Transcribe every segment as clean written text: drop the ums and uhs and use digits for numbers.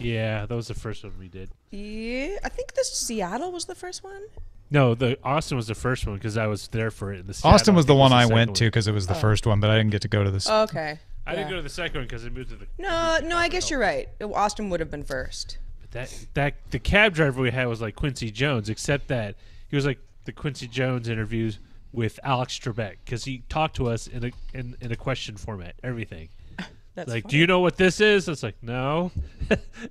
Yeah, that was the first one we did. Yeah, I think the Seattle was the first one. No, the Austin was the first one because I was there for it. Austin was the one I went to because it was the first one, but I didn't get to go to this. Okay. I didn't go to the second one because it moved to the. No, I guess you're right. Austin would have been first. But the cab driver we had was like Quincy Jones, except that he was like the Quincy Jones interviews with Alex Trebek because he talked to us in a question format, everything. That's like, funny. Do you know what this is? It's like, no.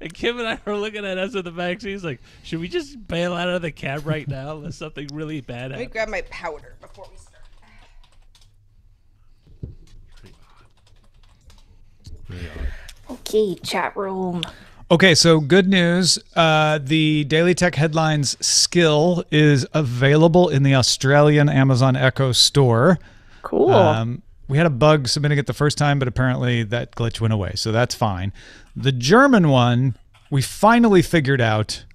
And Kim and I were looking at us in the backseat. He's like, should we just bail out of the cab right now unless something really bad happens? Let me grab my powder before we start. Okay, chat room. Okay, so good news. The Daily Tech Headlines skill is available in the Australian Amazon Echo store. Cool. We had a bug submitting it the first time, but apparently that glitch went away, so that's fine. The German one, we finally figured out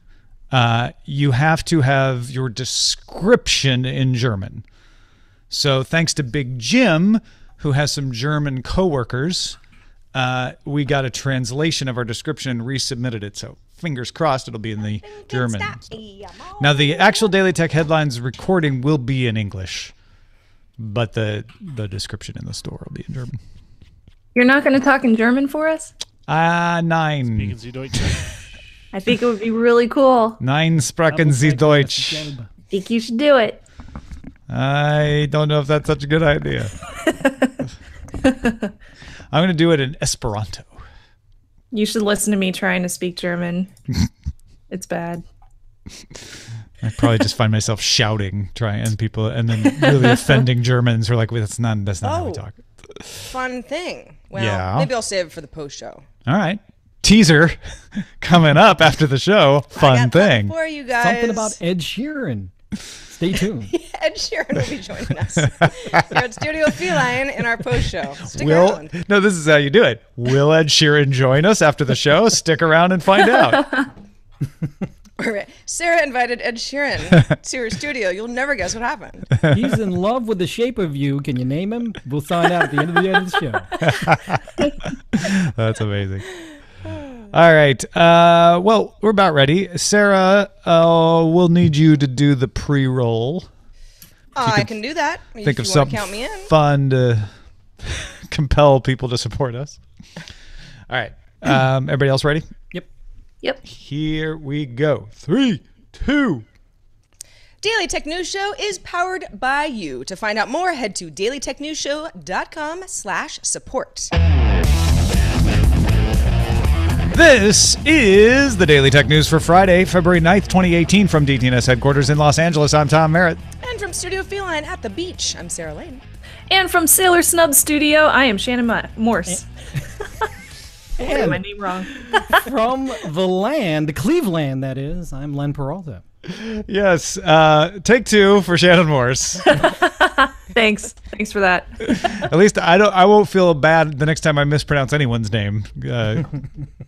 you have to have your description in German. So thanks to Big Jim, who has some German coworkers, we got a translation of our description and resubmitted it. So fingers crossed it'll be in the German. Now, the actual Daily Tech Headlines recording will be in English. But the description in the store will be in German. You're not going to talk in German for us? Nein. Speaking Sie Deutsch. I think it would be really cool. Nein, sprechen Sie Deutsch. I think you should do it. I don't know if that's such a good idea. I'm going to do it in Esperanto. You should listen to me trying to speak German. It's bad. I probably just find myself shouting, and then really offending Germans who are like, well, that's not how we talk. Fun thing. Well, maybe I'll save it for the post show. All right. Teaser coming up after the show. Fun thing for you guys. Something about Ed Sheeran. Stay tuned. Ed Sheeran will be joining us here at Studio Feline in our post show. No, this is how you do it. Will Ed Sheeran join us after the show? Stick around and find out. Sarah invited Ed Sheeran to her studio. You'll never guess what happened. He's in love with the shape of you. Can you name him? We'll find out at the end of the show. That's amazing. All right. Well, we're about ready. Sarah, we'll need you to do the pre-roll. I can do that. Think of something fun to compel people to support us. All right. Everybody else ready? Yep. Here we go. 3, 2. Daily Tech News Show is powered by you. To find out more, head to dailytechnewsshow.com/support. This is the Daily Tech News for Friday, February 9th, 2018, from DTNS headquarters in Los Angeles. I'm Tom Merritt. And from Studio Feline at the beach, I'm Sarah Lane. And from Sailor Snub Studio, I am Shannon Morse. I got my name wrong. From the land, Cleveland, that is, I'm Len Peralta. Yes. Take two for Shannon Morse. Thanks for that. At least I won't feel bad the next time I mispronounce anyone's name.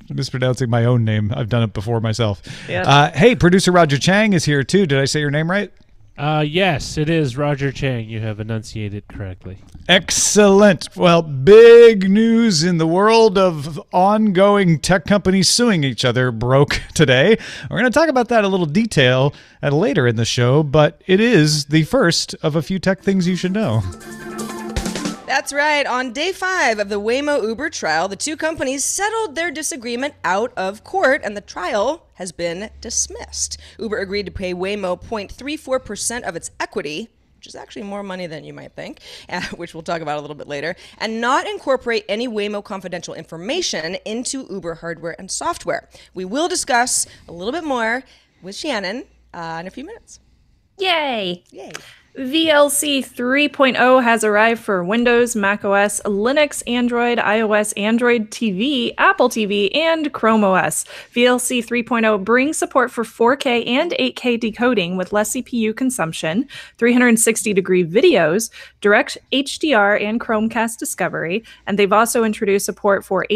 Mispronouncing my own name. I've done it before myself. Yep. Hey, producer Roger Chang is here too. Did I say your name right? Yes, it is Roger Chang. You have enunciated correctly. Excellent. Well, big news in the world of ongoing tech companies suing each other broke today. We're going to talk about that in a little detail later in the show, but it is the first of a few tech things you should know. That's right. On day 5 of the Waymo Uber trial, the two companies settled their disagreement out of court, and the trial has been dismissed. Uber agreed to pay Waymo 0.34% of its equity, which is actually more money than you might think, which we'll talk about a little bit later, and not incorporate any Waymo confidential information into Uber hardware and software. We will discuss a little bit more with Shannon in a few minutes. Yay! Yay! VLC 3.0 has arrived for Windows, macOS, Linux, Android, iOS, Android TV, Apple TV, and Chrome OS. VLC 3.0 brings support for 4K and 8K decoding with less CPU consumption, 360-degree videos, direct HDR and Chromecast discovery, and they've also introduced support for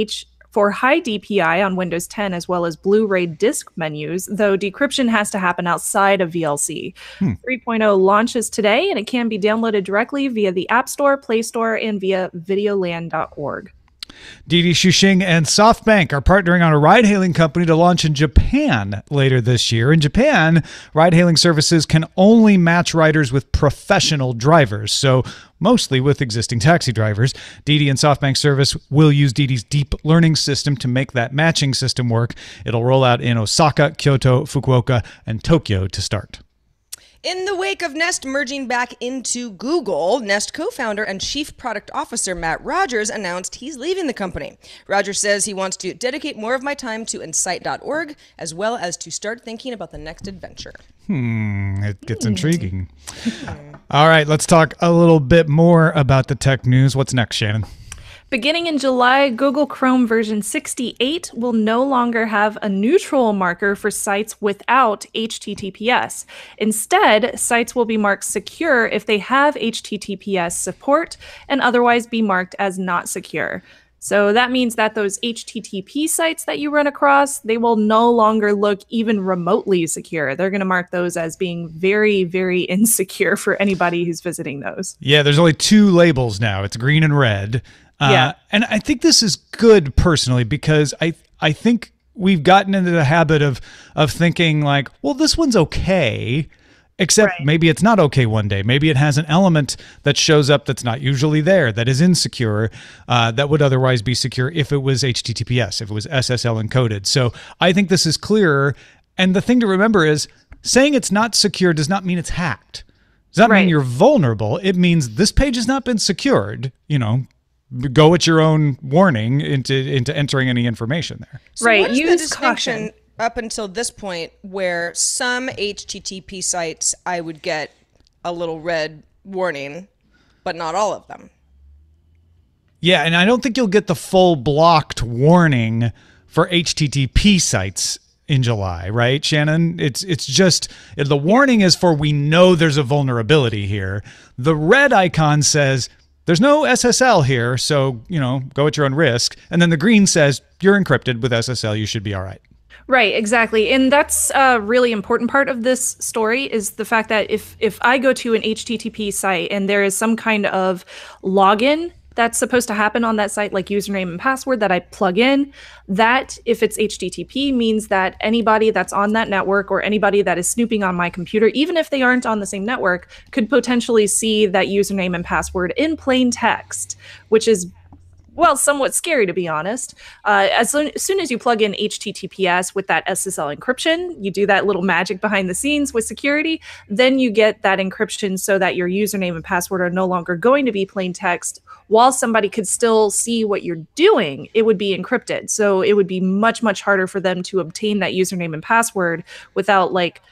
high DPI on Windows 10 as well as Blu-ray disc menus, though decryption has to happen outside of VLC. 3.0 launches today, and it can be downloaded directly via the App Store, Play Store, and via videoland.org. Didi Xuxing and SoftBank are partnering on a ride-hailing company to launch in Japan later this year. In Japan, ride-hailing services can only match riders with professional drivers, so mostly with existing taxi drivers. Didi and SoftBank service will use Didi's deep learning system to make that matching system work. It'll roll out in Osaka, Kyoto, Fukuoka, and Tokyo to start. In the wake of Nest merging back into Google, Nest co-founder and chief product officer Matt Rogers announced he's leaving the company. Rogers says he wants to dedicate more of my time to insight.org, as well as to start thinking about the next adventure. It gets intriguing. All right, let's talk a little bit more about the tech news. What's next, Shannon? Beginning in July, Google Chrome version 68 will no longer have a neutral marker for sites without HTTPS. Instead, sites will be marked secure if they have HTTPS support and otherwise be marked as not secure. So that means that those HTTP sites that you run across, they will no longer look even remotely secure. They're going to mark those as being very, very insecure for anybody who's visiting those. Yeah, there's only two labels now. It's green and red. Yeah. And I think this is good personally, because I think we've gotten into the habit of thinking like, well, this one's okay, except maybe it's not okay one day. Maybe it has an element that shows up that's not usually there, that is insecure, that would otherwise be secure if it was HTTPS, if it was SSL encoded. So I think this is clearer. And the thing to remember is saying it's not secure does not mean it's hacked. Does not mean you're vulnerable. It means this page has not been secured, you know. Go at your own warning into entering any information there. So what is the distinction up until this point where some HTTP sites I would get a little red warning, but not all of them? Yeah, and I don't think you'll get the full blocked warning for HTTP sites in July, right, Shannon? It's just, the warning is for we know there's a vulnerability here. The red icon says, there's no SSL here, so, you know, go at your own risk. And then the green says, you're encrypted with SSL, you should be all right. Right, exactly. And that's a really important part of this story is the fact that if I go to an HTTP site and there is some kind of login that's supposed to happen on that site, like username and password that I plug in, that if it's HTTP means that anybody that's on that network or anybody that is snooping on my computer, even if they aren't on the same network, could potentially see that username and password in plain text, which is, well, somewhat scary, to be honest. As soon as you plug in HTTPS with that SSL encryption, you do that little magic behind the scenes with security, then you get that encryption so that your username and password are no longer going to be plain text. While somebody could still see what you're doing, it would be encrypted. So it would be much, much harder for them to obtain that username and password without, like,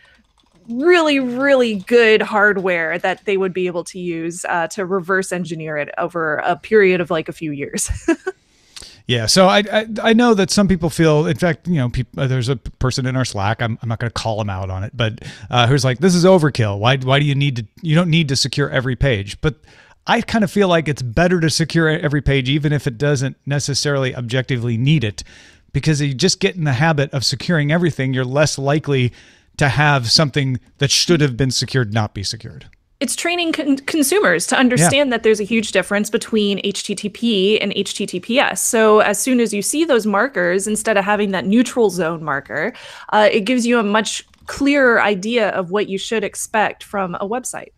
really, really good hardware that they would be able to use to reverse engineer it over a period of like a few years. Yeah, so I know that some people feel, in fact, you know, there's a person in our Slack, I'm not going to call him out on it, but who's like, this is overkill. Why do you need to, you don't need to secure every page? But I kind of feel like it's better to secure every page, even if it doesn't necessarily objectively need it, because if you just get in the habit of securing everything, you're less likely to have something that should have been secured not be secured. It's training consumers to understand that there's a huge difference between HTTP and HTTPS. So as soon as you see those markers, instead of having that neutral zone marker, it gives you a much clearer idea of what you should expect from a website.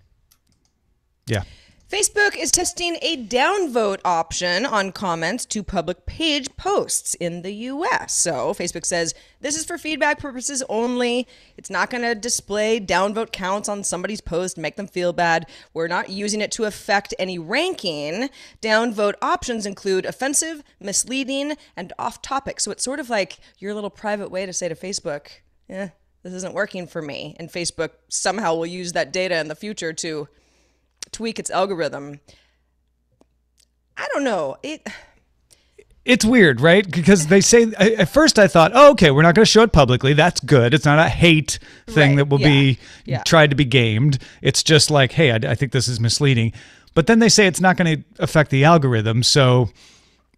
Yeah. Facebook is testing a downvote option on comments to public page posts in the US. So Facebook says this is for feedback purposes only. It's not going to display downvote counts on somebody's post, make them feel bad. We're not using it to affect any ranking. Downvote options include offensive, misleading, and off topic. So it's sort of like your little private way to say to Facebook, eh, this isn't working for me. And Facebook somehow will use that data in the future to tweak its algorithm. I don't know. It's weird, right? Because they say, at first I thought, oh, okay, we're not going to show it publicly. That's good. It's not a hate thing that will be tried to be gamed. It's just like, hey, I think this is misleading. But then they say it's not going to affect the algorithm. So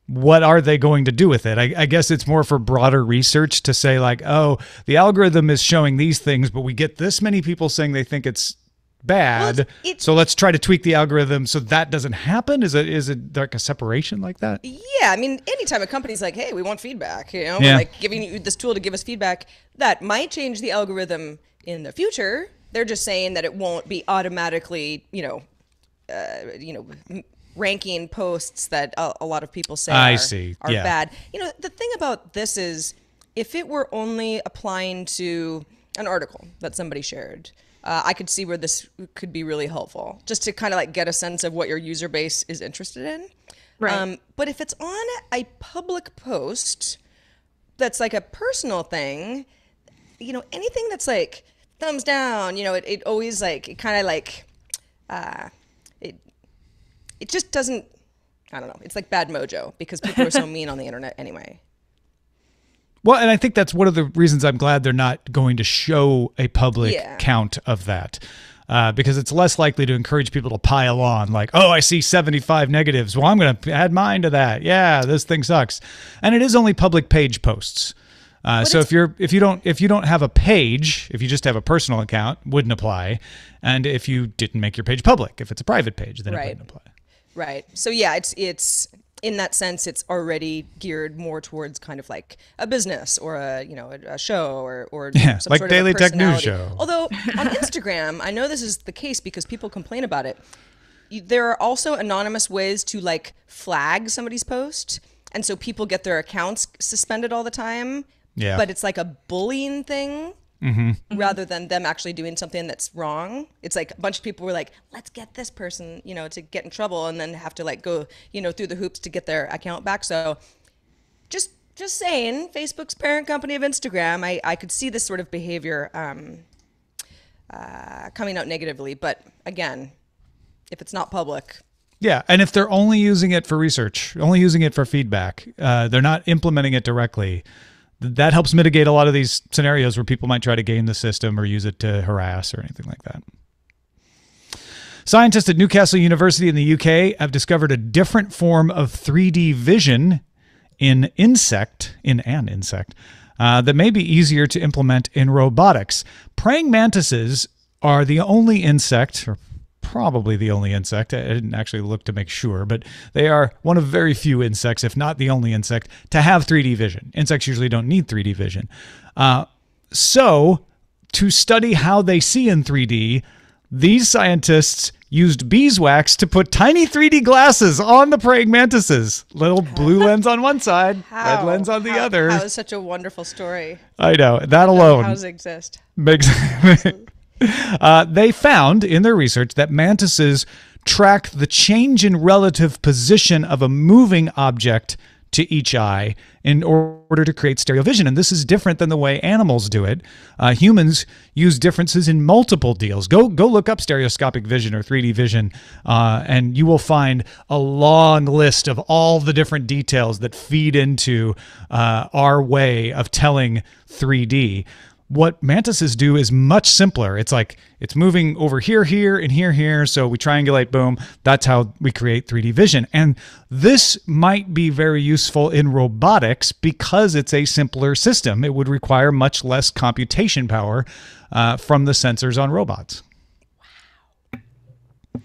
what are they going to do with it? I guess it's more for broader research to say like, oh, the algorithm is showing these things, but we get this many people saying they think it's bad. Well, so let's try to tweak the algorithm so that doesn't happen. Is it like a separation like that? Yeah, I mean, anytime a company's like, hey, we want feedback, you know, yeah, like giving you this tool to give us feedback, that might change the algorithm in the future. They're just saying that it won't be automatically, ranking posts that a lot of people say are yeah, bad. You know, the thing about this is, if it were only applying to an article that somebody shared, I could see where this could be really helpful, just to kind of like get a sense of what your user base is interested in. Right. But if it's on a public post that's like a personal thing, you know, anything that's like thumbs down, you know, it always like, it kind of like, it just doesn't, I don't know, it's like bad mojo because people are so mean on the internet anyway. Well, and I think that's one of the reasons I'm glad they're not going to show a public yeah, count of that, because it's less likely to encourage people to pile on like, oh, I see 75 negatives. Well, I'm going to add mine to that. Yeah, this thing sucks. And it is only public page posts. So if you don't have a page, if you just have a personal account, wouldn't apply. And if you didn't make your page public, if it's a private page, then right, it wouldn't apply. Right. So yeah, it's in that sense, it's already geared more towards kind of like a business or a, you know, a show or yeah, some like sort Daily Tech News Show. Although on Instagram, I know this is the case because people complain about it. There are also anonymous ways to like flag somebody's post, and so people get their accounts suspended all the time. Yeah. But it's like a bullying thing. Mm-hmm. Rather than them actually doing something that's wrong. It's like a bunch of people were like, let's get this person, you know, to get in trouble and then have to like go, you know, through the hoops to get their account back. So just saying, Facebook's parent company of Instagram, I could see this sort of behavior coming out negatively. But again, if it's not public. Yeah, and if they're only using it for research, only using it for feedback, they're not implementing it directly, that helps mitigate a lot of these scenarios where people might try to game the system or use it to harass or anything like that. Scientists at Newcastle University in the UK have discovered a different form of 3D vision in an insect, that may be easier to implement in robotics. Praying mantises are the only insect, or probably the only insect, I didn't actually look to make sure, but they are one of very few insects, if not the only insect, to have 3D vision. Insects usually don't need 3D vision. So to study how they see in 3D, these scientists used beeswax to put tiny 3D glasses on the praying mantises. Little blue lens on one side, red lens on the other. That was such a wonderful story. I know, that alone. How does it exist? Makes they found in their research that mantises track the change in relative position of a moving object to each eye in order to create stereo vision. And this is different than the way animals do it. Humans use differences in multiple deals. Go look up stereoscopic vision or 3D vision, and you will find a long list of all the different details that feed into our way of telling 3D. What mantises do is much simpler. It's like, it's moving over here, here, and here, here. So we triangulate, boom. That's how we create 3D vision. And this might be very useful in robotics because it's a simpler system. It would require much less computation power from the sensors on robots. Wow.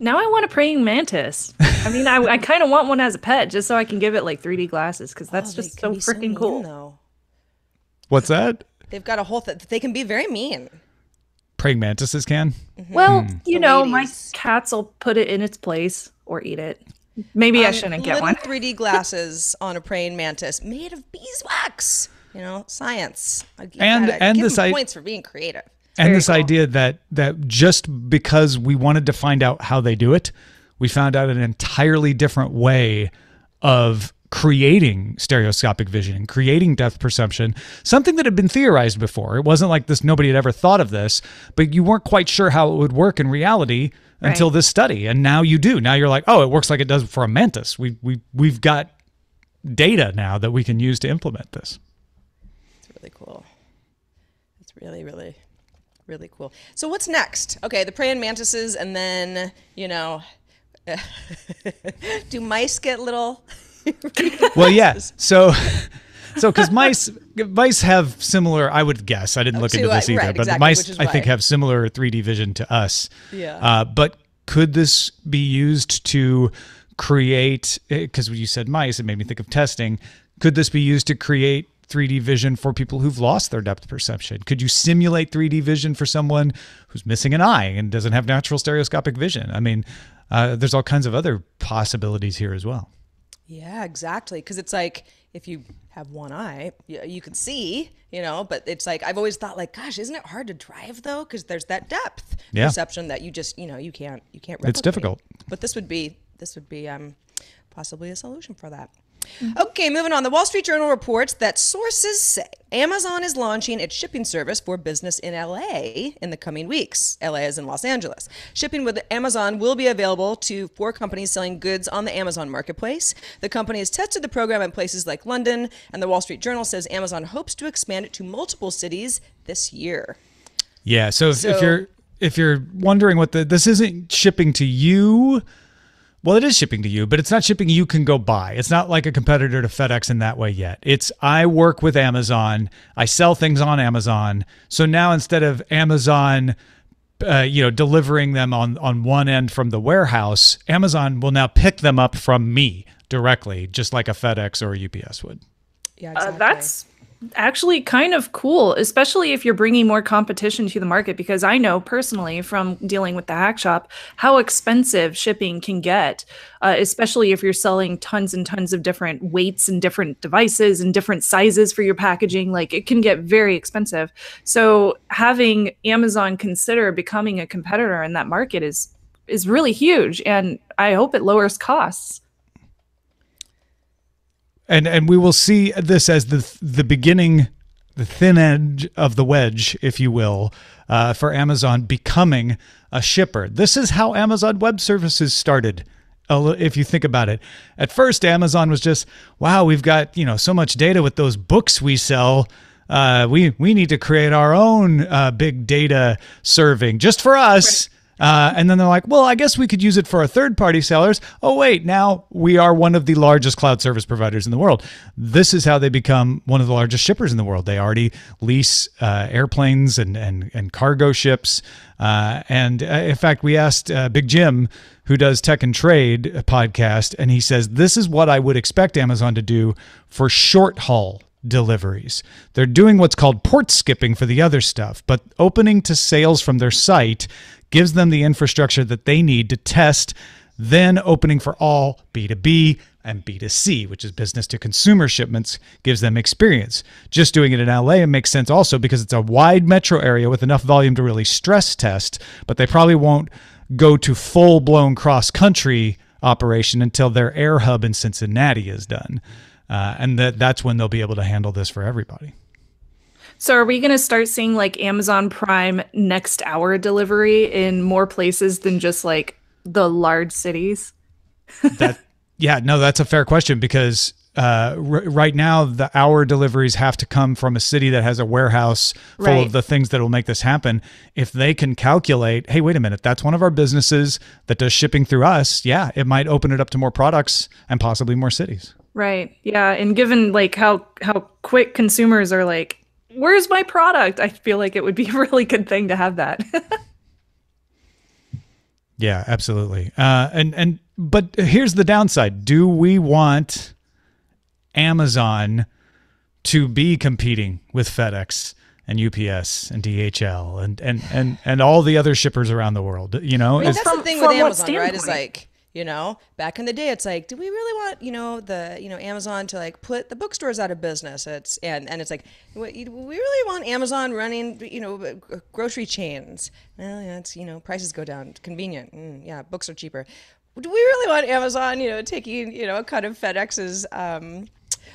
Now I want a praying mantis. I mean, I kind of want one as a pet just so I can give it like 3D glasses because that's just so freaking cool. Though. What's that? They've got a whole thing. They can be very mean. Praying mantises can? Mm-hmm. Well, you know, my cats will put it in its place or eat it. Maybe I shouldn't get one. 3D glasses on a praying mantis made of beeswax. You know, science. And give them points for being creative. And this idea that just because we wanted to find out how they do it, we found out an entirely different way of creating stereoscopic vision and creating depth perception, something that had been theorized before. It wasn't like this, nobody had ever thought of this, but you weren't quite sure how it would work in reality until this study. And now you do. Now you're like, oh, it works like it does for a mantis. We've got data now that we can use to implement this. It's really cool. It's really, really, really cool. So what's next? Okay, the praying mantises, and then, you know, do mice get little... Well, yeah. So, because mice, mice have similar, I would guess, I didn't look into this either, right, but exactly, mice, I think, have similar 3D vision to us. Yeah. But could this be used to create, because when you said mice, it made me think of testing, could this be used to create 3D vision for people who've lost their depth perception? Could you simulate 3D vision for someone who's missing an eye and doesn't have natural stereoscopic vision? I mean, there's all kinds of other possibilities here as well. Yeah, exactly. Because it's like, if you have one eye, you can see, you know, but it's like, I've always thought like, gosh, isn't it hard to drive though? Because there's that depth perception that you just, you know, you can't replicate. It's difficult. But this would be possibly a solution for that. Okay, moving on. The Wall Street Journal reports that sources say Amazon is launching its shipping service for business in LA in the coming weeks. LA is in Los Angeles. Shipping with Amazon will be available to 4 companies selling goods on the Amazon marketplace. The company has tested the program in places like London, and the Wall Street Journal says Amazon hopes to expand it to multiple cities this year. Yeah, so if you're wondering what this isn't shipping to you. Well, it is shipping to you, but it's not shipping you can go buy. It's not like a competitor to FedEx in that way yet. It's, I work with Amazon. I sell things on Amazon. So now instead of Amazon, you know, delivering them on one end from the warehouse, Amazon will now pick them up from me directly, just like a FedEx or a UPS would. Yeah, exactly. That's actually kind of cool, especially if you're bringing more competition to the market, because I know personally from dealing with the hack shop how expensive shipping can get, especially if you're selling tons and tons of different weights and different devices and different sizes for your packaging. Like, it can get very expensive. So having Amazon consider becoming a competitor in that market is really huge, and I hope it lowers costs. And we will see this as the beginning, the thin edge of the wedge, if you will, for Amazon becoming a shipper. This is how Amazon Web Services started, if you think about it. At first, Amazon was just, wow, we've got, you know, so much data with those books we sell. We need to create our own big data serving just for us. Right. And then they're like, well, I guess we could use it for our third-party sellers. Oh, wait, now we are one of the largest cloud service providers in the world. This is how they become one of the largest shippers in the world. They already lease airplanes and cargo ships. In fact, we asked Big Jim, who does Tech and Trade podcast, and he says, this is what I would expect Amazon to do for short-haul deliveries. They're doing what's called port skipping for the other stuff, but opening to sales from their site gives them the infrastructure that they need to test, then opening for all B2B and B2C, which is business to consumer shipments, gives them experience. Just doing it in LA, it makes sense also because it's a wide metro area with enough volume to really stress test, but they probably won't go to full-blown cross-country operation until their air hub in Cincinnati is done. And that's when they'll be able to handle this for everybody. So are we going to start seeing like Amazon Prime next hour delivery in more places than just like the large cities? Yeah, no, that's a fair question, because right now the hour deliveries have to come from a city that has a warehouse full of the things that will make this happen. If they can calculate, hey, wait a minute, that's one of our businesses that does shipping through us. Yeah, it might open it up to more products and possibly more cities. Right. Yeah. And given like how quick consumers are like, where's my product? I feel like it would be a really good thing to have that. Yeah, absolutely. But here's the downside. Do we want Amazon to be competing with FedEx and UPS and DHL and all the other shippers around the world? You know, I mean, that's the thing with Amazon, right? Is like, you know, back in the day, it's like, do we really want, you know, Amazon to like put the bookstores out of business? And it's like, we really want Amazon running, you know, grocery chains. Well, yeah, it's, you know, prices go down, convenient. Yeah, books are cheaper. Do we really want Amazon, you know, taking, you know, kind of FedEx's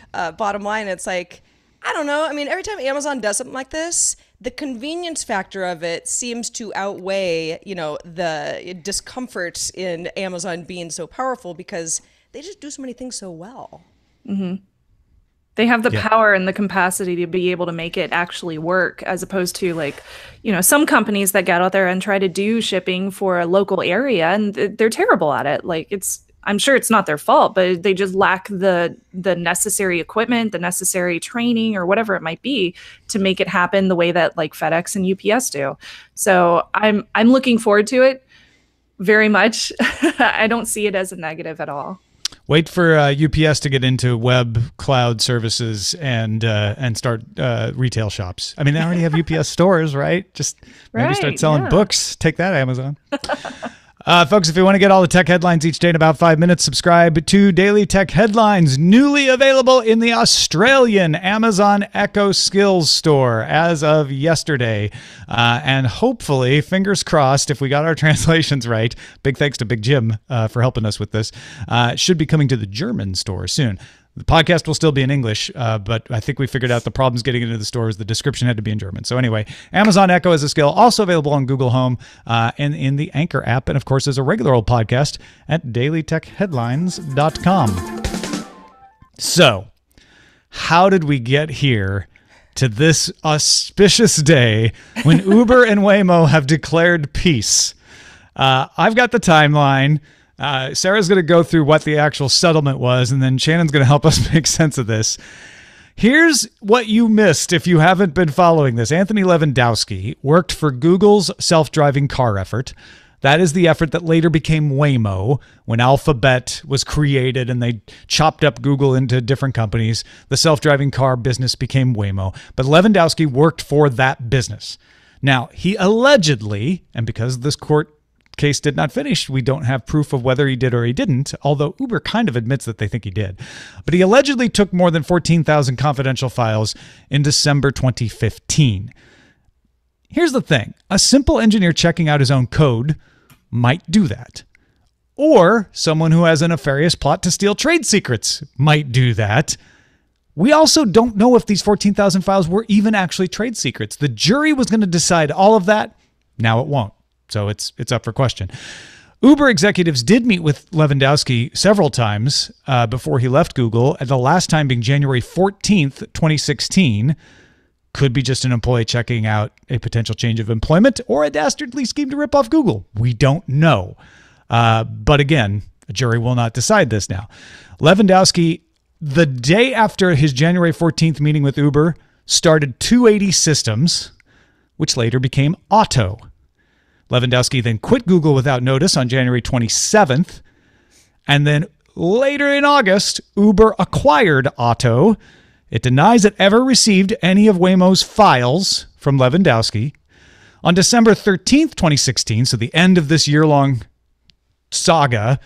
bottom line? It's like, I don't know. I mean, every time Amazon does something like this, the convenience factor of it seems to outweigh, you know, the discomfort in Amazon being so powerful, because they just do so many things so well. Mm-hmm. They have the power and the capacity to be able to make it actually work, as opposed to like, you know, some companies that get out there and try to do shipping for a local area and they're terrible at it. Like, it's I'm sure it's not their fault, but they just lack the necessary equipment, the necessary training, or whatever it might be to make it happen the way that like FedEx and UPS do. So I'm looking forward to it very much. I don't see it as a negative at all. Wait for UPS to get into web cloud services and start retail shops. I mean, they already have UPS stores, right? Just maybe start selling books. Take that, Amazon. Folks, if you want to get all the tech headlines each day in about 5 minutes, subscribe to Daily Tech Headlines, newly available in the Australian Amazon Echo Skills Store as of yesterday. And hopefully, fingers crossed, if we got our translations right, big thanks to Big Jim for helping us with this, should be coming to the German store soon. The podcast will still be in English, but I think we figured out the problems getting into the stores. The description had to be in German. So anyway, Amazon Echo is a skill, also available on Google Home and in the Anchor app. And of course, there's a regular old podcast at dailytechheadlines.com. So how did we get here to this auspicious day when Uber and Waymo have declared peace? I've got the timeline. Sarah's going to go through what the actual settlement was, and then Shannon's going to help us make sense of this. Here's what you missed if you haven't been following this. Anthony Lewandowski worked for Google's self-driving car effort. That is the effort that later became Waymo when Alphabet was created and they chopped up Google into different companies. The self-driving car business became Waymo. But Lewandowski worked for that business. Now, he allegedly, and because this court case did not finish, we don't have proof of whether he did or he didn't, although Uber kind of admits that they think he did. But he allegedly took more than 14,000 confidential files in December 2015. Here's the thing. A simple engineer checking out his own code might do that. Or someone who has a nefarious plot to steal trade secrets might do that. We also don't know if these 14,000 files were even actually trade secrets. The jury was going to decide all of that. Now it won't. So it's up for question. Uber executives did meet with Lewandowski several times before he left Google, and the last time being January 14th, 2016. Could be just an employee checking out a potential change of employment or a dastardly scheme to rip off Google. We don't know. But again, a jury will not decide this now. Lewandowski, the day after his January 14th meeting with Uber, started 280 Systems, which later became Auto. Lewandowski then quit Google without notice on January 27th. And then later in August, Uber acquired Auto. It denies it ever received any of Waymo's files from Lewandowski. On December 13th, 2016, so the end of this year-long saga,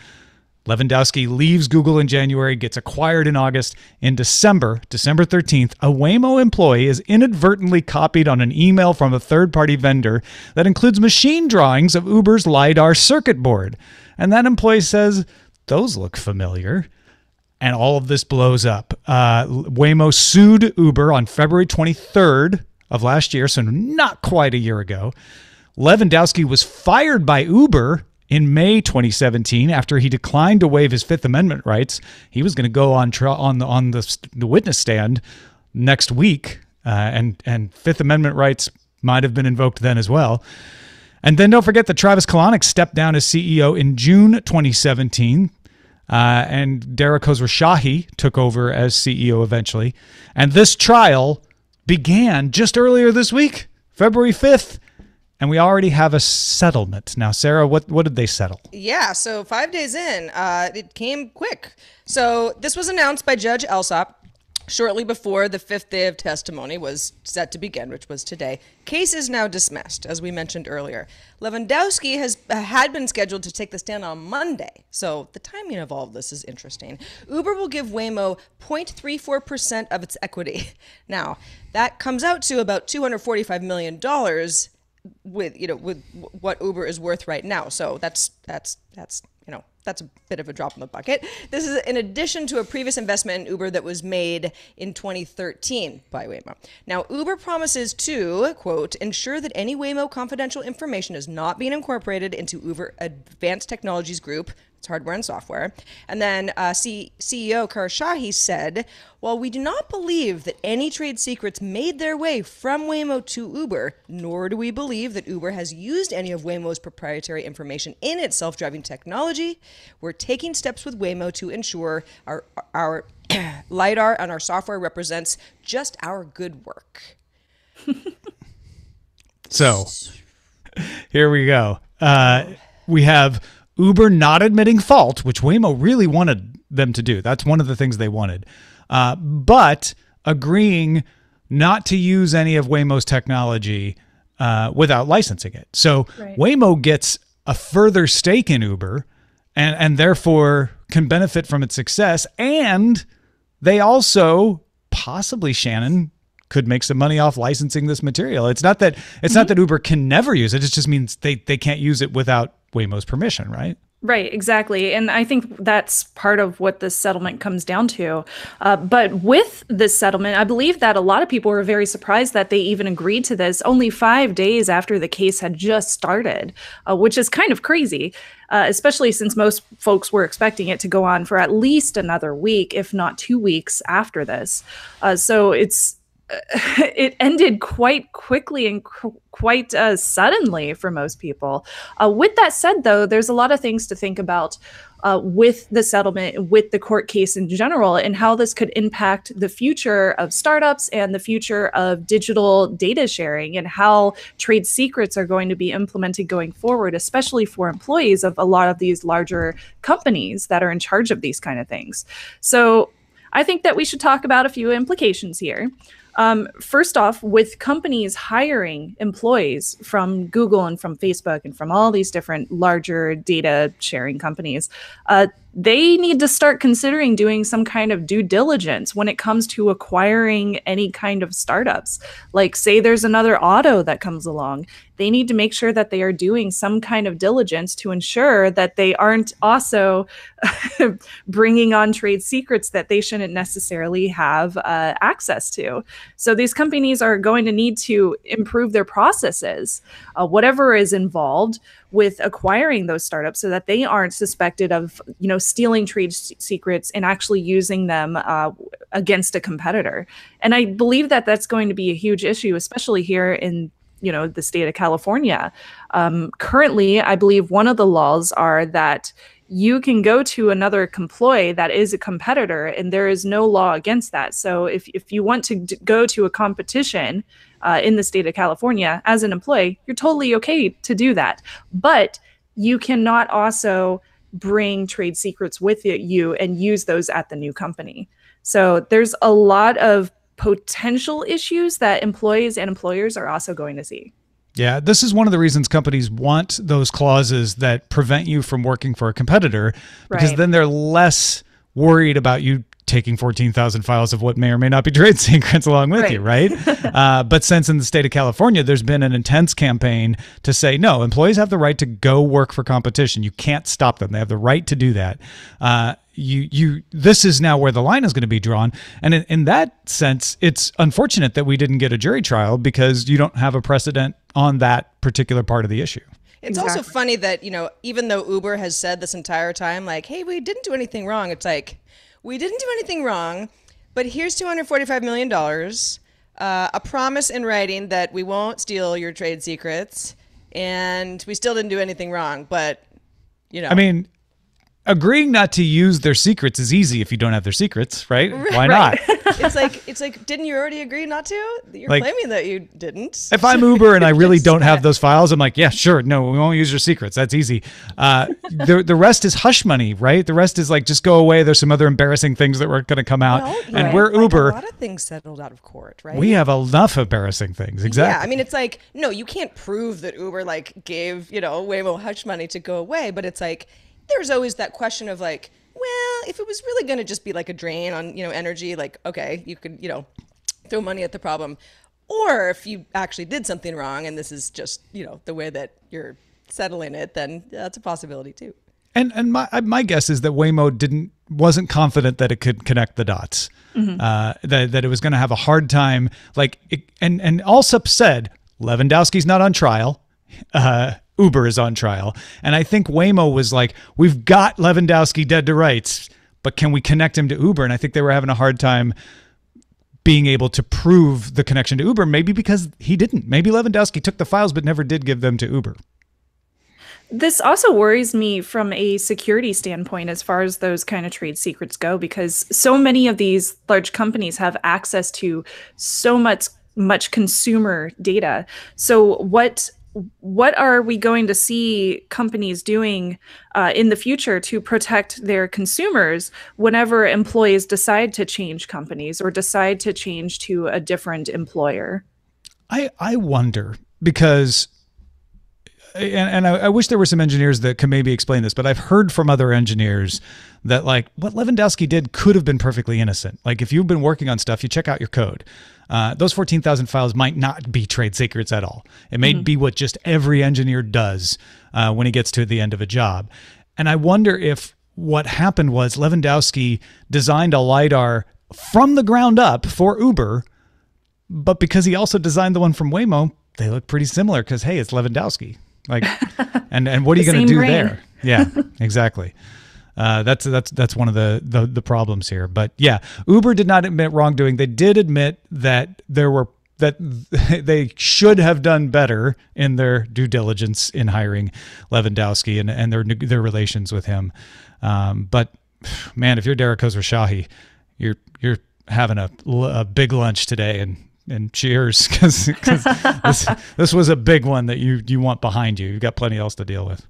Lewandowski leaves Google in January, gets acquired in August. In December 13th, a Waymo employee is inadvertently copied on an email from a third-party vendor that includes machine drawings of Uber's LiDAR circuit board. And that employee says, those look familiar. And all of this blows up. Waymo sued Uber on February 23rd of last year, so not quite a year ago. Lewandowski was fired by Uber in May 2017, after he declined to waive his Fifth Amendment rights. He was going to go on the witness stand next week, and Fifth Amendment rights might have been invoked then as well. And then don't forget that Travis Kalanick stepped down as CEO in June 2017, and Dara Khosrowshahi took over as CEO eventually. And this trial began just earlier this week, February 5th. And we already have a settlement. Now, Sarah, what did they settle? Yeah, so 5 days in, it came quick. So this was announced by Judge Alsop shortly before the fifth day of testimony was set to begin, which was today. Case is now dismissed, as we mentioned earlier. Lewandowski had been scheduled to take the stand on Monday, so the timing of all of this is interesting. Uber will give Waymo 0.34% of its equity. Now, that comes out to about $245 million. With with what Uber is worth right now, so that's a bit of a drop in the bucket. This is in addition to a previous investment in Uber that was made in 2013 by Waymo. Now, Uber promises to, quote, ensure that any Waymo confidential information is not being incorporated into Uber Advanced Technologies Group. It's hardware and software. And then CEO Khosrowshahi said, while we do not believe that any trade secrets made their way from Waymo to Uber, nor do we believe that Uber has used any of Waymo's proprietary information in its self-driving and technology. We're taking steps with Waymo to ensure our LiDAR and our software represents just our good work. So here we go. We have Uber not admitting fault, which Waymo really wanted them to do. That's one of the things they wanted. But agreeing not to use any of Waymo's technology without licensing it. So right. Waymo gets a further stake in Uber and therefore can benefit from its success. And they also possibly, Shannon, could make some money off licensing this material. It's not that it's not that Uber can never use it. It just means they can't use it without Waymo's permission, right? Right, exactly. And I think that's part of what this settlement comes down to. But with this settlement, I believe that a lot of people were very surprised that they even agreed to this only 5 days after the case had just started, which is kind of crazy, especially since most folks were expecting it to go on for at least another week, if not 2 weeks after this. So it ended quite quickly and quite suddenly for most people. With that said, though, there's a lot of things to think about with the settlement, with the court case in general, and how this could impact the future of startups and the future of digital data sharing and how trade secrets are going to be implemented going forward, especially for employees of a lot of these larger companies that are in charge of these kind of things. So I think that we should talk about a few implications here. First off, with companies hiring employees from Google and from Facebook and from all these different larger data sharing companies, they need to start considering doing some kind of due diligence when it comes to acquiring any kind of startups. Like, say there's another auto that comes along. They need to make sure that they are doing some kind of diligence to ensure that they aren't also bringing on trade secrets that they shouldn't necessarily have access to. So these companies are going to need to improve their processes, whatever is involved with acquiring those startups, so that they aren't suspected of, you know, stealing trade secrets and actually using them against a competitor. And I believe that that's going to be a huge issue, especially here in, you know, the state of California. Currently, I believe one of the laws are that you can go to another employee that is a competitor, and there is no law against that. So if you want to go to a competition in the state of California as an employee, you're totally okay to do that. But you cannot also bring trade secrets with you and use those at the new company. So there's a lot of potential issues that employees and employers are also going to see. Yeah, this is one of the reasons companies want those clauses that prevent you from working for a competitor, because right. then they're less worried about you taking 14,000 files of what may or may not be trade secrets along with right. you, right? But since in the state of California, there's been an intense campaign to say, no, employees have the right to go work for competition. You can't stop them. They have the right to do that. This is now where the line is going to be drawn. And in that sense, it's unfortunate that we didn't get a jury trial, because you don't have a precedent on that particular part of the issue. It's exactly. also funny that, you know, even though Uber has said this entire time, like, hey, we didn't do anything wrong. It's like, we didn't do anything wrong, but here's $245 million, a promise in writing that we won't steal your trade secrets, and we still didn't do anything wrong, but, you know. I mean, agreeing not to use their secrets is easy if you don't have their secrets, right? Why not? It's like, didn't you already agree not to? You're like, claiming that you didn't. If I'm Uber and I really don't have those files, I'm like, yeah, sure. No, we won't use your secrets. That's easy. The rest is hush money, right? The rest is like, just go away. There's some other embarrassing things that weren't going to come out. Well, and right. we're Uber. Like a lot of things settled out of court, right? We have enough embarrassing things. Exactly. Yeah, I mean, it's like, no, you can't prove that Uber like gave, you know, Waymo hush money to go away, but it's like, there's always that question of like, well, if it was really going to just be like a drain on, you know, energy, like, okay, you could, you know, throw money at the problem. Or if you actually did something wrong and this is just, you know, the way that you're settling it, then that's a possibility too. And my guess is that Waymo wasn't confident that it could connect the dots, that it was going to have a hard time. Like, and Alsop said, Lewandowski's not on trial. Uber is on trial. And I think Waymo was like, we've got Lewandowski dead to rights, but can we connect him to Uber? And I think they were having a hard time being able to prove the connection to Uber, maybe because he didn't. Maybe Lewandowski took the files but never did give them to Uber. This also worries me from a security standpoint as far as those kind of trade secrets go, because so many of these large companies have access to so much consumer data. So what are we going to see companies doing in the future to protect their consumers whenever employees decide to change companies or decide to change to a different employer? I wonder, because And I wish there were some engineers that can maybe explain this, but I've heard from other engineers that, like, what Lewandowski did could have been perfectly innocent. Like, if you've been working on stuff, you check out your code. Those 14,000 files might not be trade secrets at all. It may be what just every engineer does when he gets to the end of a job. And I wonder if what happened was Lewandowski designed a LiDAR from the ground up for Uber, but because he also designed the one from Waymo, they look pretty similar because, hey, it's Lewandowski. Like, and what are you going to do there? Yeah, exactly. That's one of the problems here. But yeah, Uber did not admit wrongdoing. They did admit that they should have done better in their due diligence in hiring Lewandowski and their relations with him. But man, if you're Derek Khosrowshahi, you're having a big lunch today, and cheers, because this was a big one that you want behind you. You've got plenty else to deal with.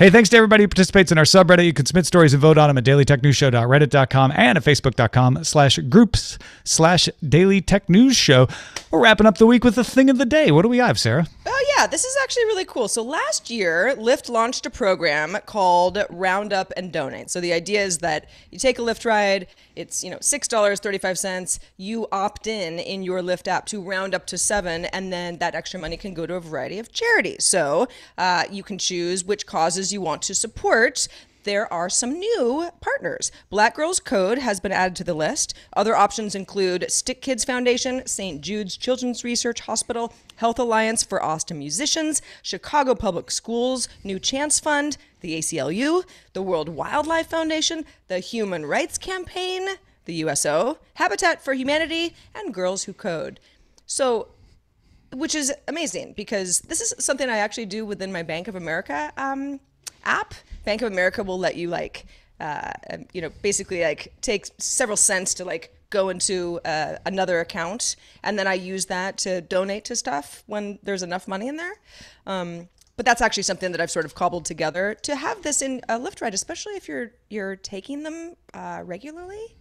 Hey, thanks to everybody who participates in our subreddit. You can submit stories and vote on them at dailytechnewsshow.reddit.com and at facebook.com/groups/dailytechnewsshow. We're wrapping up the week with the thing of the day. What do we have, Sarah? Oh, yeah, this is actually really cool. So last year, Lyft launched a program called Round Up and Donate. So the idea is that you take a Lyft ride, it's, $6.35. You opt in your Lyft app to round up to $7, and then that extra money can go to a variety of charities. So you can choose which causes you want to support. There are some new partners. Black Girls Code has been added to the list. Other options include Stick Kids Foundation, St. Jude's Children's Research Hospital, Health Alliance for Austin Musicians, Chicago Public Schools, New Chance Fund, the ACLU, the World Wildlife Foundation, the Human Rights Campaign, the USO, Habitat for Humanity, and Girls Who Code. So, which is amazing, because this is something I actually do within my Bank of America app. Bank of America will let you basically take several cents to go into another account, and then I use that to donate to stuff when there's enough money in there. But that's actually something that I've sort of cobbled together to have this in a Lyft ride, especially if you're taking them regularly,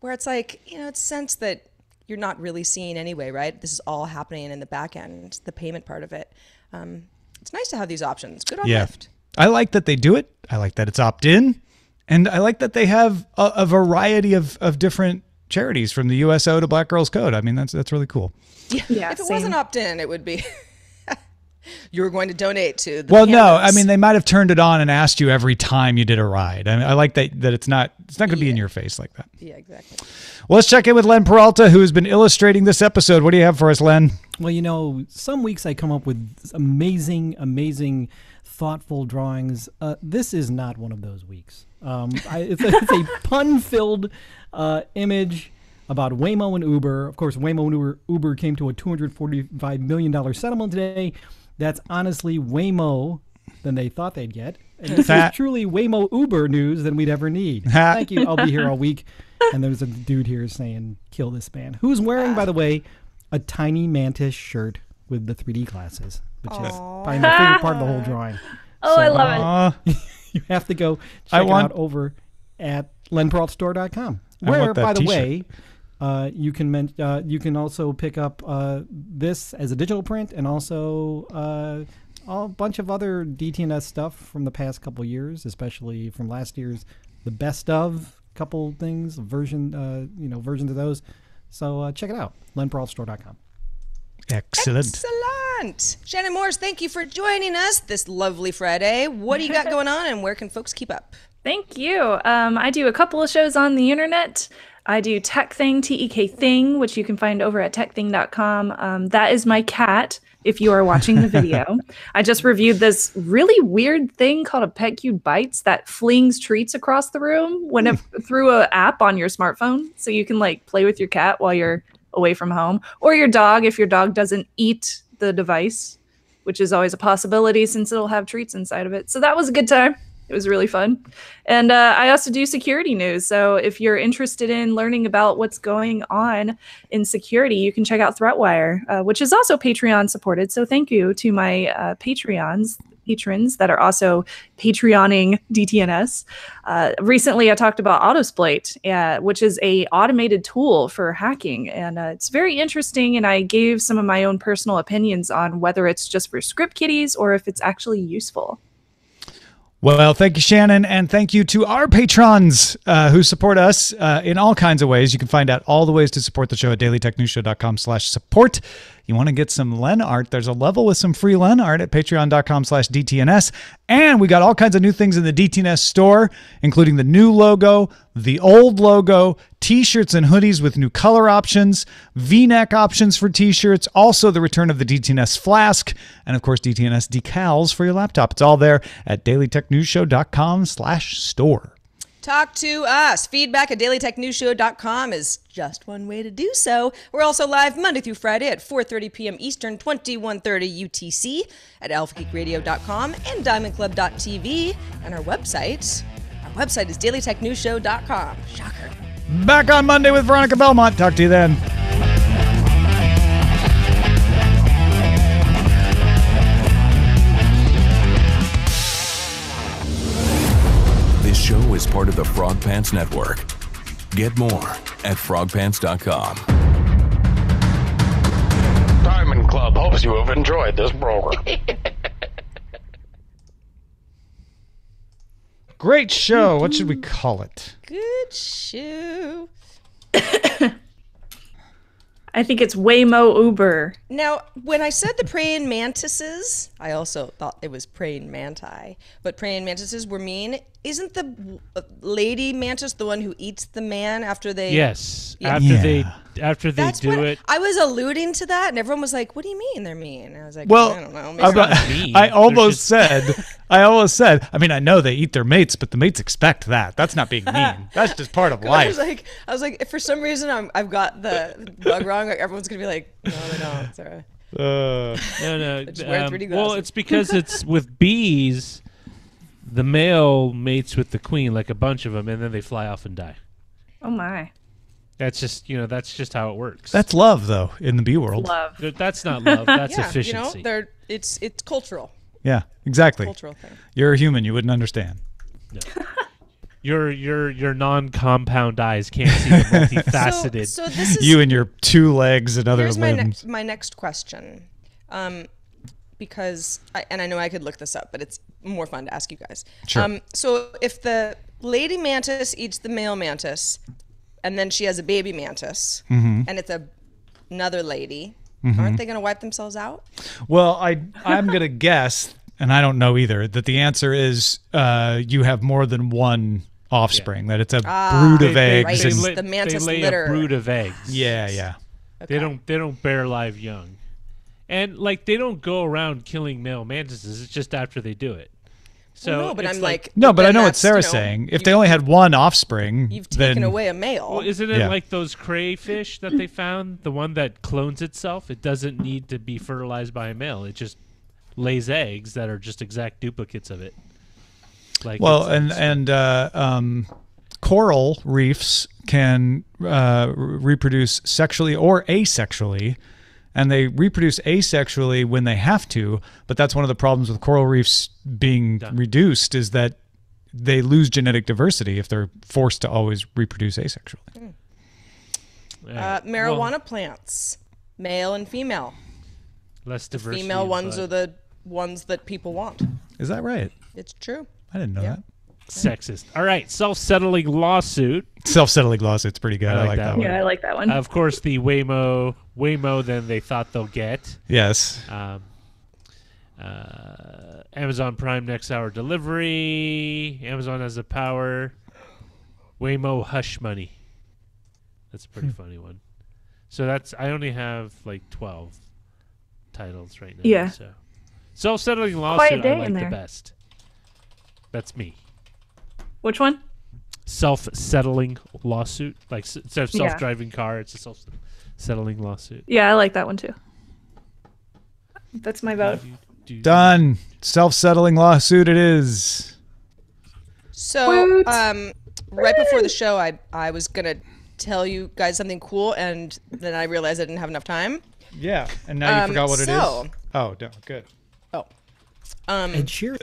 where it's it's sense that you're not really seeing anyway, right? This is all happening in the back end, the payment part of it. It's nice to have these options. Good on Lyft. I like that they do it. I like that it's opt-in. And I like that they have a variety of different charities, from the USO to Black Girls Code. I mean, that's really cool. Yeah, if it wasn't opt-in, it would be you were going to donate to the I mean, they might have turned it on and asked you every time you did a ride. I mean, I like that it's not going to be in your face like that. Yeah, exactly. Well, let's check in with Len Peralta, who has been illustrating this episode. What do you have for us, Len? Well, some weeks I come up with amazing thoughtful drawings. This is not one of those weeks. It's a pun-filled image about Waymo and Uber. Of course, Waymo and Uber came to a $245 million settlement today. That's honestly Waymo than they thought they'd get. And this is truly Waymo Uber news than we'd ever need. Thank you. I'll be here all week. And there's a dude here saying, kill this man. Who's wearing, by the way, a tiny mantis shirt with the 3D glasses, which is probably my favorite part of the whole drawing. Oh, so, I love it. You have to go check it out over at lenperaltastore.com, where, by the way, you can also pick up this as a digital print, and also a bunch of other DTNS stuff from the past couple years, especially from last year's the best of couple things, versions of those. So check it out, lenperaltastore.com. Excellent. Shannon Morse, thank you for joining us this lovely Friday. What do you got going on, and where can folks keep up? Thank you. I do a couple of shows on the internet. I do Tech Thing, T-E-K Thing, which you can find over at techthing.com. That is my cat, if you are watching the video. I just reviewed this really weird thing called a PetCube Bites that flings treats across the room through an app on your smartphone. So you can play with your cat while you're away from home, or your dog if your dog doesn't eat the device, which is always a possibility since it'll have treats inside of it. So that was a good time. It was really fun. And I also do security news. So if you're interested in learning about what's going on in security, you can check out ThreatWire, which is also Patreon supported. So thank you to my patrons that are also Patreoning DTNS. Recently, I talked about Autosplate, which is a automated tool for hacking. And it's very interesting. And I gave some of my own personal opinions on whether it's just for script kiddies or if it's actually useful. Well, thank you, Shannon, and thank you to our patrons who support us in all kinds of ways. You can find out all the ways to support the show at dailytechnewsshow.com/support. You want to get some Len art. There's a level with some free Len art at patreon.com/DTNS. And we got all kinds of new things in the DTNS store, including the new logo, the old logo, T-shirts and hoodies with new color options, V-neck options for T-shirts, also the return of the DTNS flask, and of course DTNS decals for your laptop. It's all there at dailytechnewsshow.com/store. Talk to us. Feedback at dailytechnewsshow.com is just one way to do so. We're also live Monday through Friday at 4:30 p.m. Eastern, 21:30 UTC at alphageekradio.com and diamondclub.tv. And our website is dailytechnewsshow.com. Shocker. Back on Monday with Veronica Belmont. Talk to you then. This show is part of the Frog Pants Network. Get more at frogpants.com. Diamond Club hopes you have enjoyed this program. Great show. What should we call it? Good show. I think it's Waymo Uber. Now, when I said the praying mantises, I also thought it was praying manti, but praying mantises were mean. Isn't the lady mantis the one who eats the man after they? Yes, yeah. after they That's do it. I was alluding to that, and everyone was like, "What do you mean they're mean?" And I was like, "Well, I don't know." I almost said. I mean, I know they eat their mates, but the mates expect that. That's not being mean. That's just part of life. I was like, if for some reason I've got the bug wrong, like, everyone's gonna be like, "No, they don't." It's all right. Well, it's because it's with bees. The male mates with the queen, like a bunch of them, and then they fly off and die. Oh my! That's just that's just how it works. That's love, though, in the bee world. Love. That's not love. That's efficiency. You know, it's cultural. Yeah, exactly. It's a cultural thing. You're a human. You wouldn't understand. No. Your non-compound eyes can't see the multifaceted. so this is you and your two legs and other limbs. My next question. Because, I know I could look this up, but it's more fun to ask you guys. Sure. So if the lady mantis eats the male mantis, and then she has a baby mantis, and it's another lady, aren't they going to wipe themselves out? Well, I'm going to guess, and I don't know either, that the answer is you have more than one offspring, that it's a brood of eggs. Right. And the mantis they lay litter. A brood of eggs. Yeah, yeah. Okay. They don't bear live young. And, like, they don't go around killing male mantises. It's just after they do it. So well, no, but I'm like... No, but I know what Sarah's saying. If they only had one offspring, you've taken away a male. Well, isn't it like those crayfish that they found? The one that clones itself? It doesn't need to be fertilized by a male. It just lays eggs that are just exact duplicates of it. Like coral reefs can reproduce sexually or asexually. And they reproduce asexually when they have to, but that's one of the problems with coral reefs being reduced is that they lose genetic diversity if they're forced to always reproduce asexually. Marijuana plants, male and female. Less diversity. The female ones are the ones that people want. Is that right? It's true. I didn't know that. Sexist. All right, self-settling lawsuit. Self-settling lawsuit's pretty good. I like that one. Yeah, I like that one. Of course, the Waymo than they thought they'll get. Yes. Amazon Prime next hour delivery. Amazon has the power. Waymo hush money. That's a pretty funny one. So that's I only have like 12 titles right now. Yeah. So self-settling lawsuit I like the best. That's me. Which one? Self-settling lawsuit. Like instead of self-driving car, it's a self-settling lawsuit. Yeah, I like that one too. That's my vote. Done. Self-settling lawsuit it is. So right before the show, I was going to tell you guys something cool, and then I realized I didn't have enough time. Yeah, and now you forgot what it is? Oh, no, good. Oh. Ed Sheeran.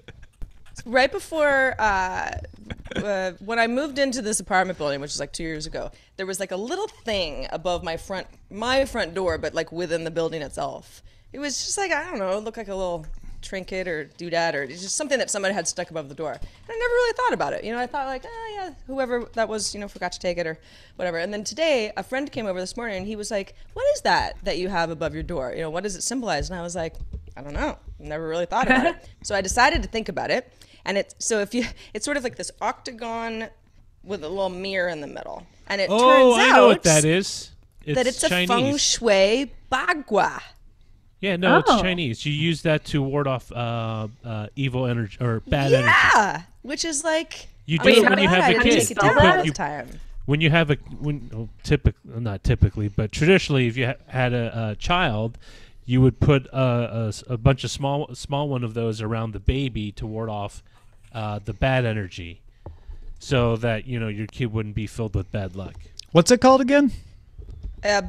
Right before, when I moved into this apartment building, which was like 2 years ago, there was like a little thing above my front door, but like within the building itself. It was just like, I don't know, it looked like a little trinket or doodad, or it's just something that somebody had stuck above the door. And I never really thought about it. You know, I thought like, oh yeah, whoever that was, you know, forgot to take it or whatever. And then today, a friend came over this morning and he was like, what is that you have above your door? You know, what does it symbolize? And I was like, I don't know. Never really thought about it. So I decided to think about it. And it's sort of like this octagon with a little mirror in the middle. And it turns out I know what that is. It's Chinese. A feng shui bagua. Yeah, no, it's Chinese. You use that to ward off evil energy or bad energy. Yeah, which is like you do it when you have a kid. When you have a typically, but traditionally, if you had a child, you would put a bunch of small one of those around the baby to ward off the bad energy, so that you know your kid wouldn't be filled with bad luck. What's it called again? A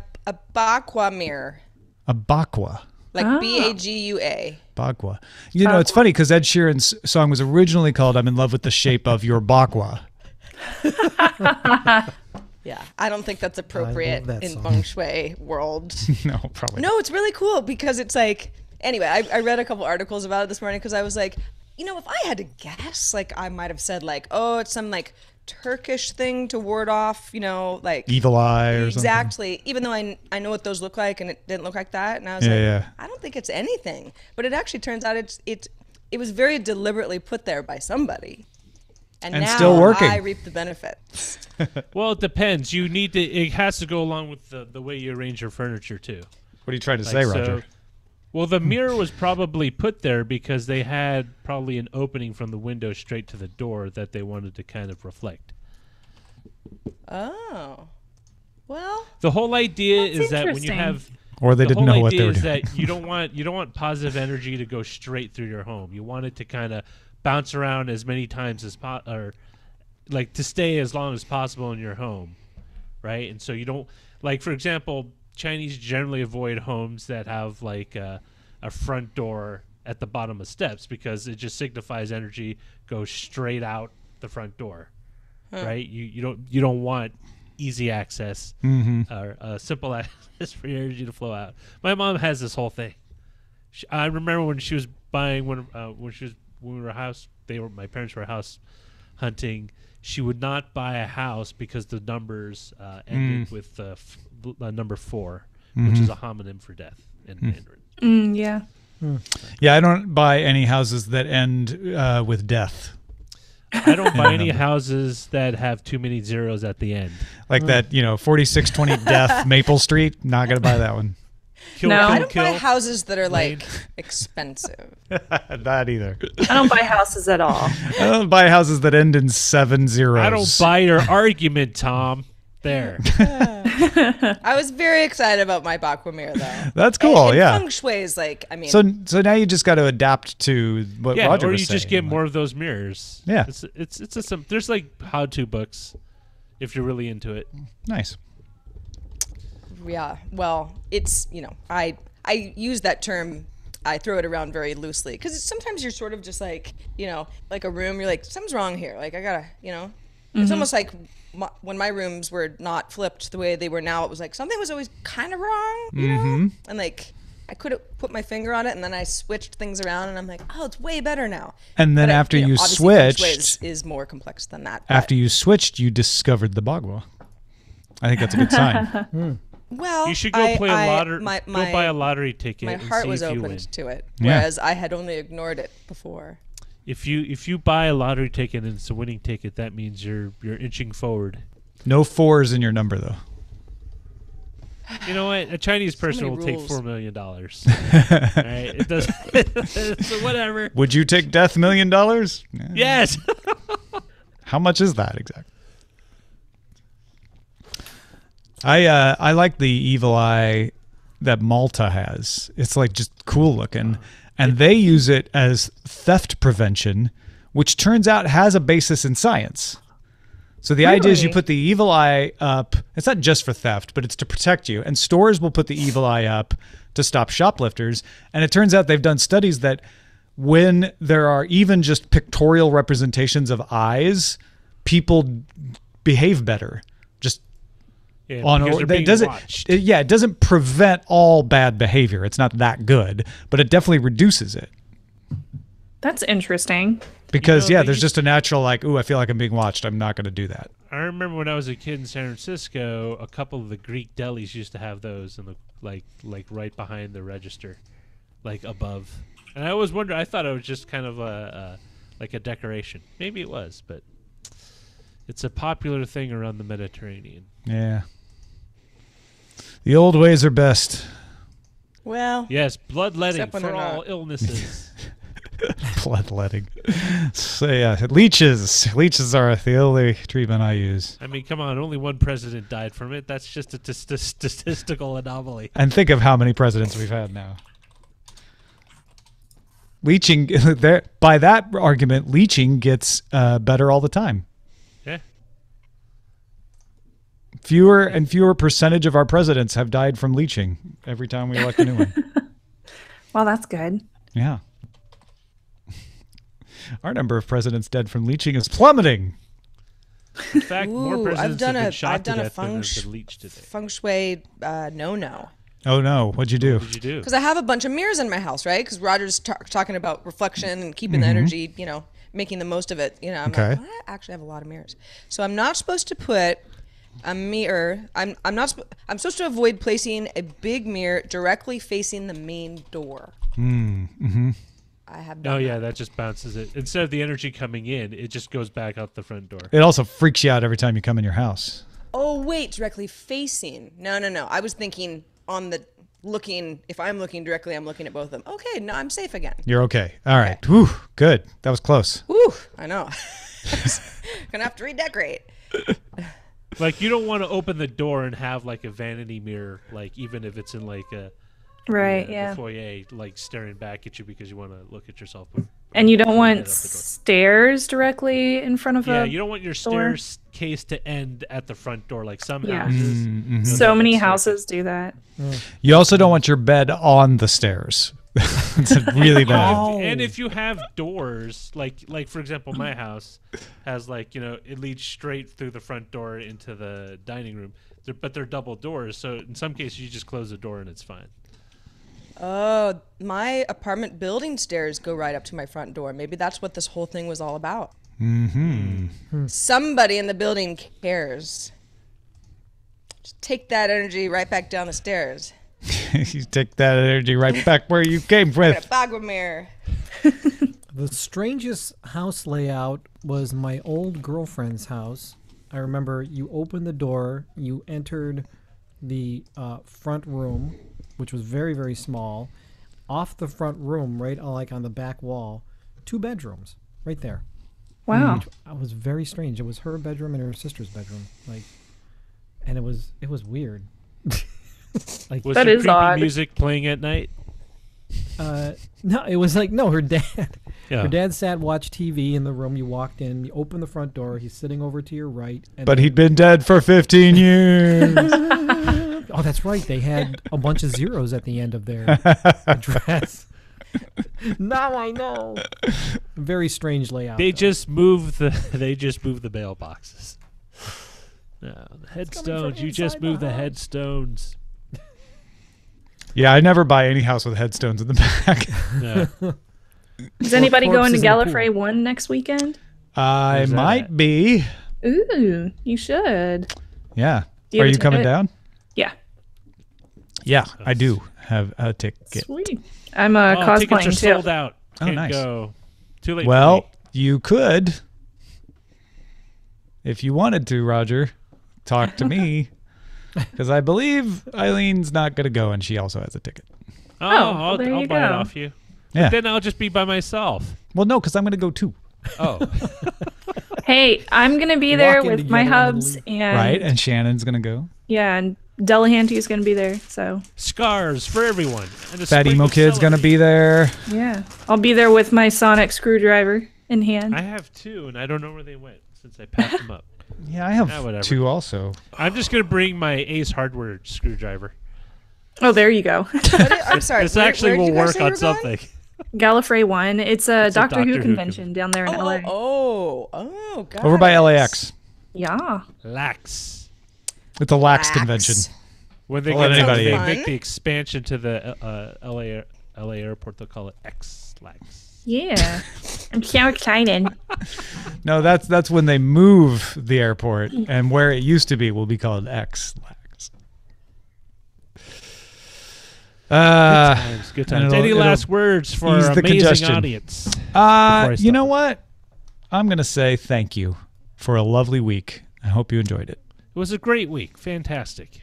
bagua mirror. A bagua. Like B-A-G-U-A. Bagua. You know, it's funny because Ed Sheeran's song was originally called I'm in love with the shape of your bagua. Yeah, I don't think that's appropriate in feng shui world. No, probably not. No, it's really cool because it's like, anyway, I read a couple articles about it this morning because I was like, you know, if I had to guess, like I might have said like, oh, it's some like Turkish thing to ward off, you know, like evil eye or something. Even though I know what those look like, and it didn't look like that, and I was I don't think it's anything. But it actually turns out it was very deliberately put there by somebody, and now still working. I reap the benefits. Well, it depends. You need to. It has to go along with the way you arrange your furniture too. What are you trying to say, Roger? So, well, the mirror was probably put there because they had probably an opening from the window straight to the door that they wanted to kind of reflect. Oh, well. The whole idea is that when you have, or they didn't know what they were doing. That you don't want positive energy to go straight through your home. You want it to kind of bounce around as many times as or like to stay as long as possible in your home, right? And so you don't like, for example. Chinese generally avoid homes that have like a front door at the bottom of steps because it just signifies energy goes straight out the front door, right? You don't want easy access or simple access for your energy to flow out. My mom has this whole thing. I remember when she was buying when we were house. My parents were house hunting. She would not buy a house because the numbers ended with number 4, which is a homonym for death in Mandarin. Yeah, I don't buy any houses that end with death. I don't buy any houses that have too many zeros at the end. Like that, you know, 4620 Death Maple Street. Not going to buy that one. I don't buy houses that are like expensive. Not either. I don't buy houses at all. I don't buy houses that end in 7 zeros. I don't buy your argument, Tom. There. I was very excited about my Bakwa mirror, though. That's cool, and feng shui is like, I mean. So now you just got to adapt to what Roger was saying. Or you just get more of those mirrors. Yeah. There's like how-to books if you're really into it. Nice. Yeah. Well, it's, you know, I use that term. I throw it around very loosely because sometimes you're sort of just like, you know, like a room. You're like, something's wrong here. Like I got to, you know. It's almost like when my rooms were not flipped the way they were now, it was like something was always kind of wrong, you know? And like I couldn't put my finger on it, and then I switched things around, and I'm like, oh, it's way better now. And then after you switched... is more complex than that. After you switched, you discovered the bagua. I think that's a good sign. Well, you should go buy a lottery ticket. My heart was opened to it, whereas I had only ignored it before. If you buy a lottery ticket and it's a winning ticket, that means you're inching forward. No 4s in your number, though. You know what? A Chinese person will take $4 million. Right? It does. So whatever. Would you take death $1 million? Yeah. Yes. How much is that exactly? I like the evil eye. that Malta has. It's like just cool looking. And they use it as theft prevention, which turns out has a basis in science. So the idea is you put the evil eye up. It's not just for theft, but it's to protect you. And stores will put the evil eye up to stop shoplifters. And it turns out they've done studies that when there are even just pictorial representations of eyes, people behave better. It doesn't prevent all bad behavior. It's not that good, but it definitely reduces it. That's interesting. Because, there's just a natural like, ooh, I feel like I'm being watched. I'm not going to do that. I remember when I was a kid in San Francisco, a couple of the Greek delis used to have those in the, like right behind the register, like above. And I always wondered, I thought it was just kind of a decoration. Maybe it was, but it's a popular thing around the Mediterranean. Yeah. The old ways are best. Well, yes, bloodletting for all illnesses. Bloodletting. So yeah, leeches. Leeches are the only treatment I use. I mean, come on, only one president died from it. That's just a statistical anomaly. And think of how many presidents we've had now. Leeching, by that argument, leeching gets better all the time. Yeah. Fewer and fewer percentage of our presidents have died from leeching every time we elect a new one. Well, that's good. Yeah. Our number of presidents dead from leeching is plummeting. In fact, more presidents have been shot to death than have been leached today. Feng shui no-no. Oh, no. What'd you do? What did you do? Because I have a bunch of mirrors in my house, right? Because Roger's talking about reflection and keeping the energy, you know, making the most of it. You know, I'm like, well, I actually have a lot of mirrors. So I'm not supposed to put... a mirror. I'm supposed to avoid placing a big mirror directly facing the main door. I have done that. That just bounces it. Instead of the energy coming in, it just goes back out the front door. It also freaks you out every time you come in your house. Oh wait, directly facing. No. I was thinking on the looking. If I'm looking directly, I'm looking at both of them. Okay, now I'm safe again. You're okay. All right. Okay. Whew, good. That was close. Whew, I know. Gonna have to redecorate. Like, you don't want to open the door and have, like, a vanity mirror, like, even if it's in, like, a foyer, like, staring back at you because you want to look at yourself. And you don't want stairs directly in front of you don't want your staircase to end at the front door, like some houses. So many houses do that. You also don't want your bed on the stairs. It's really bad. And if you have doors, like for example, my house has it leads straight through the front door into the dining room, but they're double doors. So in some cases, you just close the door and it's fine. Oh, my apartment building stairs go right up to my front door. Maybe that's what this whole thing was all about. Somebody in the building cares. Just take that energy right back down the stairs. You take that energy right back where you came with. The strangest house layout was my old girlfriend's house. I remember you opened the door, you entered the front room, which was very, very small. Off the front room, right on the back wall, 2 bedrooms right there. Wow. It was very strange. It was her bedroom and her sister's bedroom. And it was weird. Was that is odd. Music playing at night? No, it was her dad. Yeah. Her dad watched TV in the room. You walked in, you opened the front door. He's sitting over to your right. But he'd been dead for 15 years. Oh, that's right. They had a bunch of zeros at the end of their address. Now I know. Very strange layout. They just moved the mail boxes. No, the headstones. You just moved the headstones. Yeah, I never buy any house with headstones in the back. No. Is anybody going to Gallifrey 1 next weekend? I might be. Ooh, you should. Yeah. Are you coming down? Yeah. Yeah, I do have a ticket. Sweet. I'm cosplaying too. Tickets are sold out. Oh, nice. Go. Too late. Well, you could, if you wanted to, Roger, talk to me. Because I believe Eileen's not going to go, and she also has a ticket. Oh, I'll buy it off you. Yeah. But then I'll just be by myself. Well, no, because I'm going to go too. Oh. Hey, I'm going to be there with my hubs. And Shannon's going to go. Yeah, and Delahanty is going to be there, so. Scarves for everyone. Fat Emo Kid's going to be there. Yeah. I'll be there with my sonic screwdriver in hand. I have two, and I don't know where they went since I packed them up. Yeah, I have two also. I'm just going to bring my Ace Hardware screwdriver. Oh, there you go. I'm sorry. This actually will work on something. Gallifrey 1. It's a Doctor Who convention down there in LA. Oh, God. Over by LAX. Yeah. LAX. It's a LAX convention. When they get anybody, they make the expansion to the LA airport. They'll call it X-LAX. Yeah, I'm so excited. No, that's when they move the airport, and where it used to be will be called X-LAX. Good times. Any last words for our amazing audience? You know what? I'm gonna say thank you for a lovely week. I hope you enjoyed it. It was a great week. Fantastic.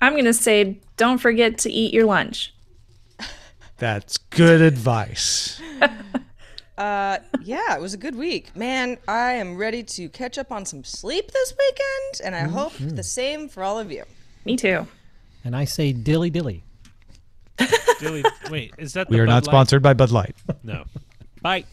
I'm going to say don't forget to eat your lunch. That's good advice. Yeah, it was a good week. Man, I am ready to catch up on some sleep this weekend, and I hope the same for all of you. Me too. And I say dilly dilly. Dilly. Wait, is that the Bud Light? We are not sponsored by Bud Light. No. Bye.